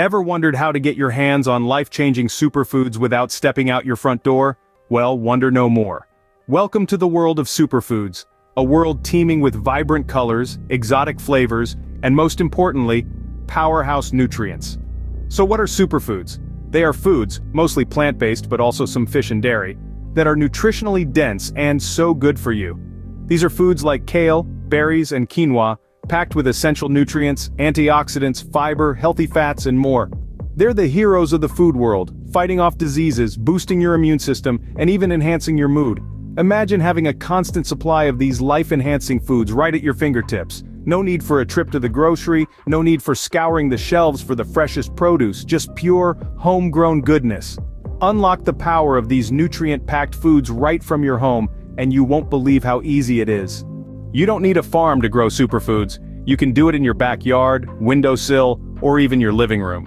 Ever wondered how to get your hands on life-changing superfoods without stepping out your front door? Well, wonder no more. Welcome to the world of superfoods, a world teeming with vibrant colors, exotic flavors, and most importantly, powerhouse nutrients. So what are superfoods? They are foods, mostly plant-based but also some fish and dairy, that are nutritionally dense and so good for you. These are foods like kale, berries, and quinoa, packed with essential nutrients, antioxidants, fiber, healthy fats, and more. They're the heroes of the food world, fighting off diseases, boosting your immune system, and even enhancing your mood. Imagine having a constant supply of these life-enhancing foods right at your fingertips. No need for a trip to the grocery, no need for scouring the shelves for the freshest produce, just pure, homegrown goodness. Unlock the power of these nutrient-packed foods right from your home, and you won't believe how easy it is. You don't need a farm to grow superfoods. You can do it in your backyard, windowsill, or even your living room.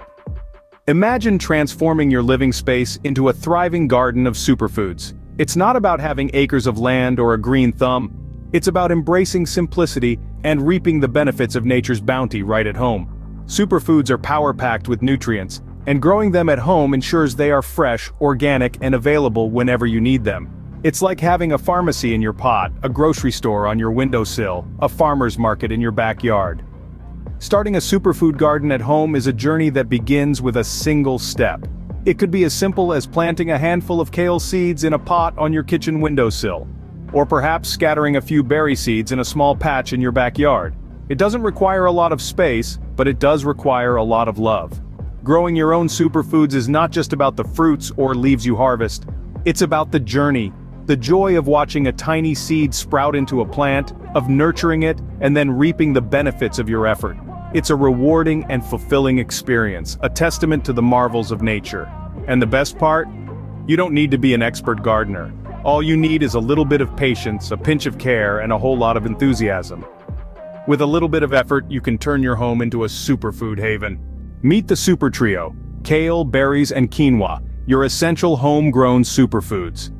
Imagine transforming your living space into a thriving garden of superfoods. It's not about having acres of land or a green thumb. It's about embracing simplicity and reaping the benefits of nature's bounty right at home. Superfoods are power-packed with nutrients, and growing them at home ensures they are fresh, organic, and available whenever you need them. It's like having a pharmacy in your pot, a grocery store on your windowsill, a farmer's market in your backyard. Starting a superfood garden at home is a journey that begins with a single step. It could be as simple as planting a handful of kale seeds in a pot on your kitchen windowsill, or perhaps scattering a few berry seeds in a small patch in your backyard. It doesn't require a lot of space, but it does require a lot of love. Growing your own superfoods is not just about the fruits or leaves you harvest. It's about the journey. The joy of watching a tiny seed sprout into a plant, of nurturing it, and then reaping the benefits of your effort. It's a rewarding and fulfilling experience, a testament to the marvels of nature. And the best part? You don't need to be an expert gardener. All you need is a little bit of patience, a pinch of care, and a whole lot of enthusiasm. With a little bit of effort, you can turn your home into a superfood haven. Meet the Super Trio: kale, berries, and quinoa, your essential homegrown superfoods.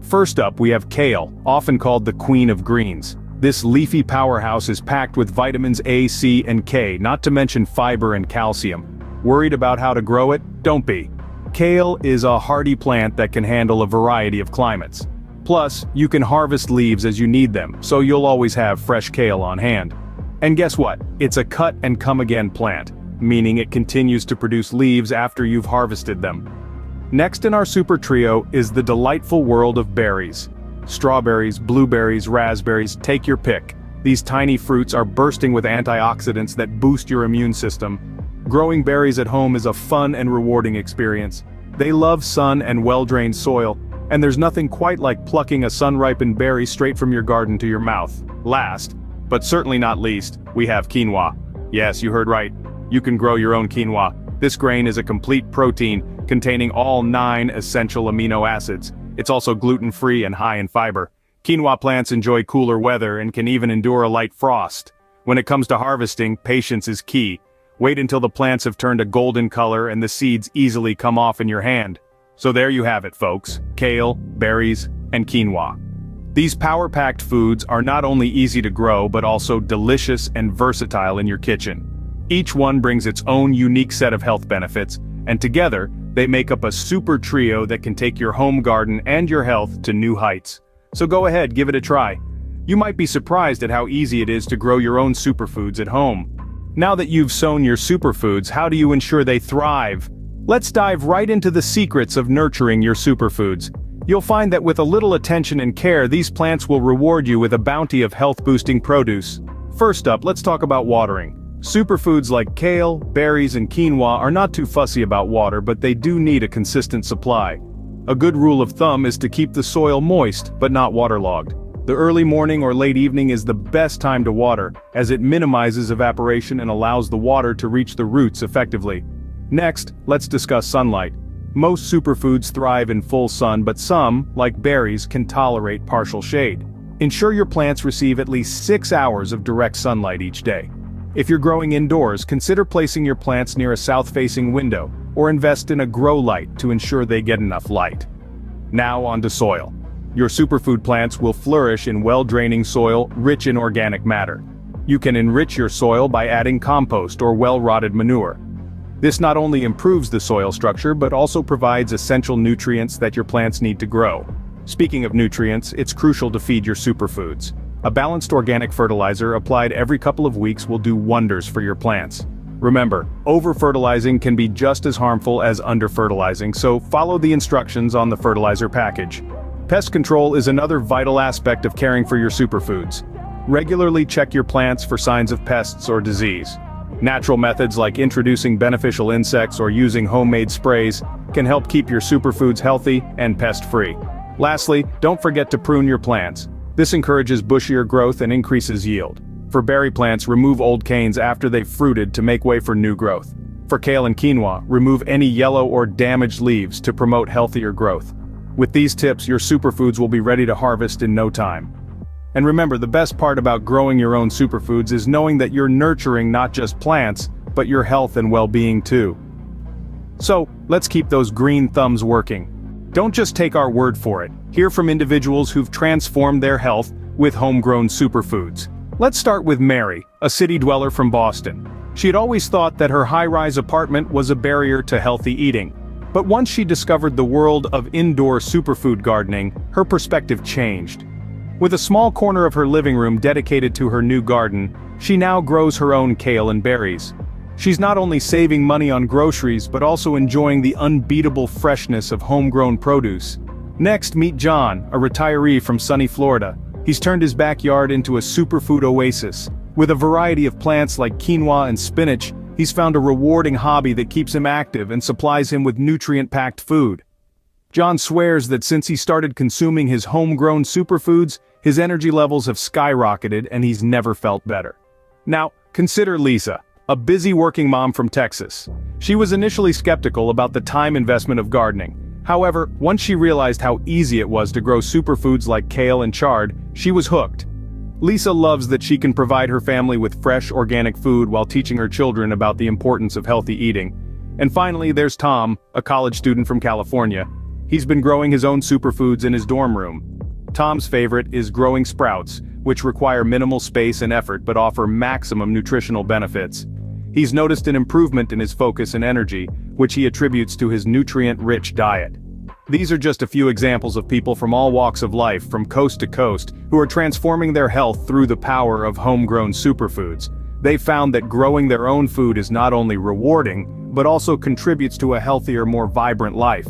First up, we have kale, often called the queen of greens. This leafy powerhouse is packed with vitamins A, C, and K, not to mention fiber and calcium. Worried about how to grow it? Don't be. Kale is a hardy plant that can handle a variety of climates. Plus, you can harvest leaves as you need them, so you'll always have fresh kale on hand. And guess what? It's a cut-and-come-again plant, meaning it continues to produce leaves after you've harvested them. Next in our super trio is the delightful world of berries. Strawberries, blueberries, raspberries, take your pick. These tiny fruits are bursting with antioxidants that boost your immune system. Growing berries at home is a fun and rewarding experience. They love sun and well-drained soil, and there's nothing quite like plucking a sun-ripened berry straight from your garden to your mouth. Last, but certainly not least, we have quinoa. Yes, you heard right. You can grow your own quinoa. This grain is a complete protein, containing all 9 essential amino acids. It's also gluten-free and high in fiber. Quinoa plants enjoy cooler weather and can even endure a light frost. When it comes to harvesting, patience is key. Wait until the plants have turned a golden color and the seeds easily come off in your hand. So there you have it, folks: kale, berries, and quinoa. These power-packed foods are not only easy to grow but also delicious and versatile in your kitchen. Each one brings its own unique set of health benefits, and together, they make up a super trio that can take your home garden and your health to new heights. So go ahead, give it a try. You might be surprised at how easy it is to grow your own superfoods at home. Now that you've sown your superfoods, how do you ensure they thrive? Let's dive right into the secrets of nurturing your superfoods. You'll find that with a little attention and care, these plants will reward you with a bounty of health-boosting produce. First up, let's talk about watering. Superfoods like kale, berries, and quinoa are not too fussy about water, but they do need a consistent supply. A good rule of thumb is to keep the soil moist, but not waterlogged. The early morning or late evening is the best time to water, as it minimizes evaporation and allows the water to reach the roots effectively. Next, let's discuss sunlight. Most superfoods thrive in full sun, but some, like berries, can tolerate partial shade. Ensure your plants receive at least 6 hours of direct sunlight each day. If you're growing indoors, consider placing your plants near a south-facing window, or invest in a grow light to ensure they get enough light. Now onto soil. Your superfood plants will flourish in well-draining soil rich in organic matter. You can enrich your soil by adding compost or well-rotted manure. This not only improves the soil structure but also provides essential nutrients that your plants need to grow. Speaking of nutrients, it's crucial to feed your superfoods. A balanced organic fertilizer applied every couple of weeks will do wonders for your plants. Remember, over-fertilizing can be just as harmful as under-fertilizing, so follow the instructions on the fertilizer package. Pest control is another vital aspect of caring for your superfoods. Regularly check your plants for signs of pests or disease. Natural methods like introducing beneficial insects or using homemade sprays can help keep your superfoods healthy and pest-free. Lastly, don't forget to prune your plants. This encourages bushier growth and increases yield. For berry plants, remove old canes after they've fruited to make way for new growth. For kale and quinoa, remove any yellow or damaged leaves to promote healthier growth. With these tips, your superfoods will be ready to harvest in no time. And remember, the best part about growing your own superfoods is knowing that you're nurturing not just plants, but your health and well-being too. So, let's keep those green thumbs working. Don't just take our word for it. Hear from individuals who've transformed their health with homegrown superfoods. Let's start with Mary, a city dweller from Boston. She had always thought that her high-rise apartment was a barrier to healthy eating. But once she discovered the world of indoor superfood gardening, her perspective changed. With a small corner of her living room dedicated to her new garden, she now grows her own kale and berries. She's not only saving money on groceries but also enjoying the unbeatable freshness of homegrown produce. Next, meet John, a retiree from sunny Florida. He's turned his backyard into a superfood oasis. With a variety of plants like quinoa and spinach, he's found a rewarding hobby that keeps him active and supplies him with nutrient-packed food. John swears that since he started consuming his homegrown superfoods, his energy levels have skyrocketed and he's never felt better. Now, consider Lisa, a busy working mom from Texas. She was initially skeptical about the time investment of gardening. However, once she realized how easy it was to grow superfoods like kale and chard, she was hooked. Lisa loves that she can provide her family with fresh organic food while teaching her children about the importance of healthy eating. And finally, there's Tom, a college student from California. He's been growing his own superfoods in his dorm room. Tom's favorite is growing sprouts, which require minimal space and effort but offer maximum nutritional benefits. He's noticed an improvement in his focus and energy, which he attributes to his nutrient-rich diet. These are just a few examples of people from all walks of life, from coast to coast, who are transforming their health through the power of homegrown superfoods. They've found that growing their own food is not only rewarding, but also contributes to a healthier, more vibrant life.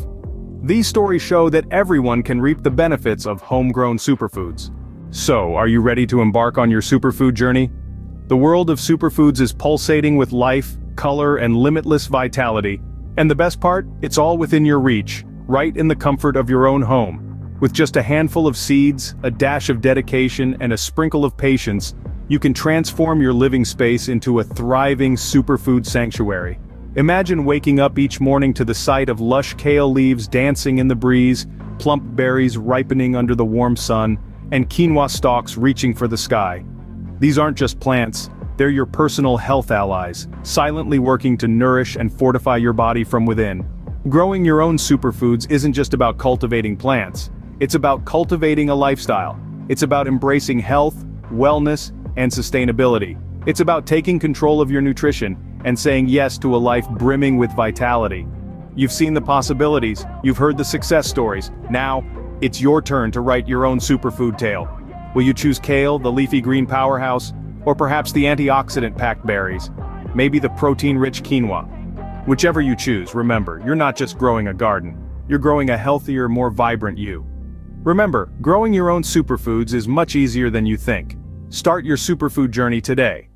These stories show that everyone can reap the benefits of homegrown superfoods. So, are you ready to embark on your superfood journey? The world of superfoods is pulsating with life, color, and limitless vitality. And the best part? It's all within your reach, right in the comfort of your own home. With just a handful of seeds, a dash of dedication, and a sprinkle of patience, you can transform your living space into a thriving superfood sanctuary. Imagine waking up each morning to the sight of lush kale leaves dancing in the breeze, plump berries ripening under the warm sun, and quinoa stalks reaching for the sky. These aren't just plants, they're your personal health allies, silently working to nourish and fortify your body from within. Growing your own superfoods isn't just about cultivating plants, it's about cultivating a lifestyle. It's about embracing health, wellness, and sustainability. It's about taking control of your nutrition and saying yes to a life brimming with vitality. You've seen the possibilities, you've heard the success stories. Now, it's your turn to write your own superfood tale. Will you choose kale, the leafy green powerhouse, or perhaps the antioxidant-packed berries? Maybe the protein-rich quinoa? Whichever you choose, remember, you're not just growing a garden. You're growing a healthier, more vibrant you. Remember, growing your own superfoods is much easier than you think. Start your superfood journey today.